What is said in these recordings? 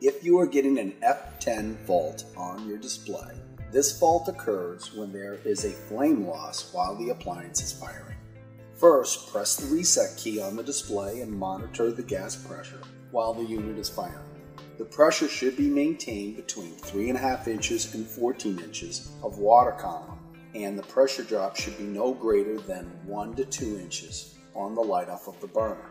If you are getting an F10 fault on your display, this fault occurs when there is a flame loss while the appliance is firing. First, press the reset key on the display and monitor the gas pressure while the unit is firing. The pressure should be maintained between 3.5 inches and 14 inches of water column, and the pressure drop should be no greater than 1 to 2 inches on the light off of the burner.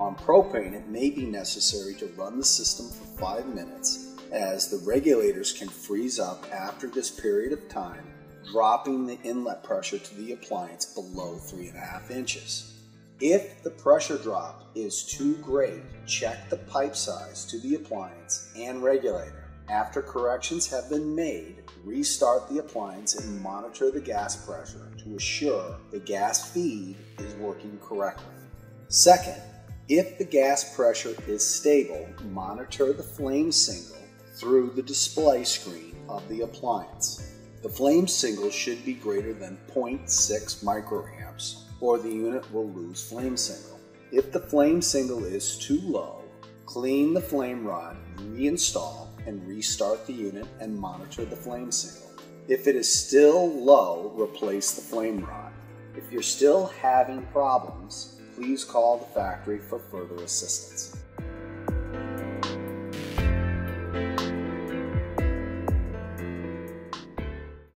On propane, it may be necessary to run the system for 5 minutes, as the regulators can freeze up after this period of time, dropping the inlet pressure to the appliance below 3.5 inches. If the pressure drop is too great, check the pipe size to the appliance and regulator. After corrections have been made, restart the appliance and monitor the gas pressure to assure the gas feed is working correctly. Second, if the gas pressure is stable, monitor the flame signal through the display screen of the appliance. The flame signal should be greater than 0.6 microamps, or the unit will lose flame signal. If the flame signal is too low, clean the flame rod, reinstall, and restart the unit and monitor the flame signal. If it is still low, replace the flame rod. If you're still having problems, please call the factory for further assistance.